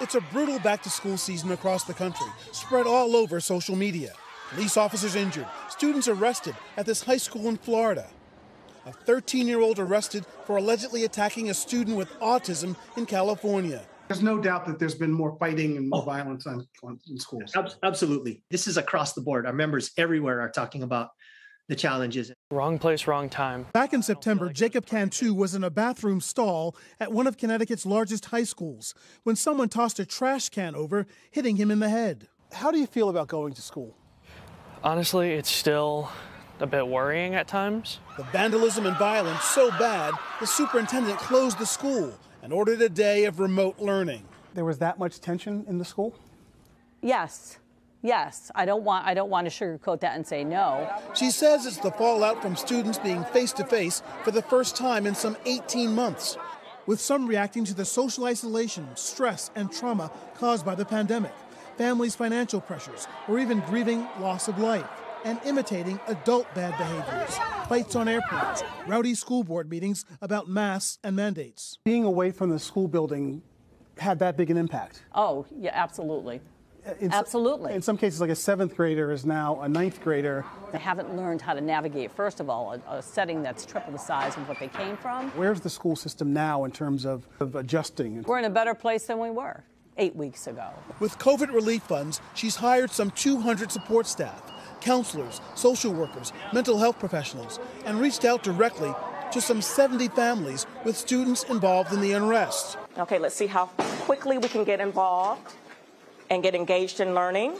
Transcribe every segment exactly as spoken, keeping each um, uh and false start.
It's a brutal back-to-school season across the country, spread all over social media. Police officers injured, students arrested at this high school in Florida. A thirteen-year-old arrested for allegedly attacking a student with autism in California. There's no doubt that there's been more fighting and more oh. violence on, on, in schools. Absolutely. This is across the board. Our members everywhere are talking about the challenges. Wrong place, wrong time. Back in September, Jacob Cantu was in a bathroom stall at one of Connecticut's largest high schools when someone tossed a trash can over, hitting him in the head. How do you feel about going to school? Honestly, it's still a bit worrying at times. The vandalism and violence so bad, the superintendent closed the school and ordered a day of remote learning. There was that much tension in the school? Yes. Yes, I don't want I don't want to sugarcoat that and say no. She says it's the fallout from students being face-to-face for the first time in some eighteen months, with some reacting to the social isolation, stress, and trauma caused by the pandemic, families' financial pressures, or even grieving loss of life, and imitating adult bad behaviors, fights on airplanes, rowdy school board meetings about masks and mandates. Being away from the school building had that big an impact? Oh, yeah, absolutely. In Absolutely. Some, in some cases, like a seventh grader is now a ninth grader. They haven't learned how to navigate, first of all, a, a setting that's triple the size of what they came from. Where's the school system now in terms of, of adjusting? We're in a better place than we were eight weeks ago. With COVID relief funds, she's hired some two hundred support staff, counselors, social workers, mental health professionals, and reached out directly to some seventy families with students involved in the unrest. Okay, let's see how quickly we can get involved and get engaged in learning.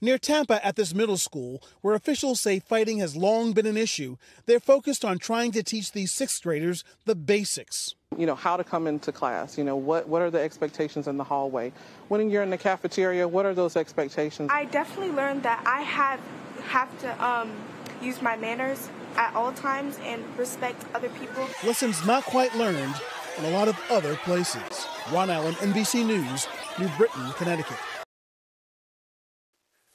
Near Tampa at this middle school, where officials say fighting has long been an issue, they're focused on trying to teach these sixth graders the basics. You know, how to come into class, you know, what, what are the expectations in the hallway? When you're in the cafeteria, what are those expectations? I definitely learned that I have, have to um, use my manners at all times and respect other people. Lessons not quite learned in a lot of other places. Ron Allen, N B C News, New Britain, Connecticut.